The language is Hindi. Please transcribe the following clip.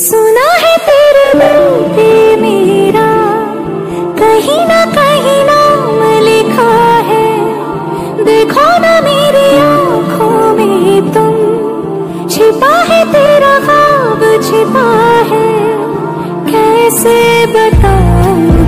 सुना है तेरे दिल पे मेरा कहीं ना लिखा है। देखो ना मेरी आँखों में तुम छिपा है, तेरा ख्वाब छिपा है, कैसे बताऊं।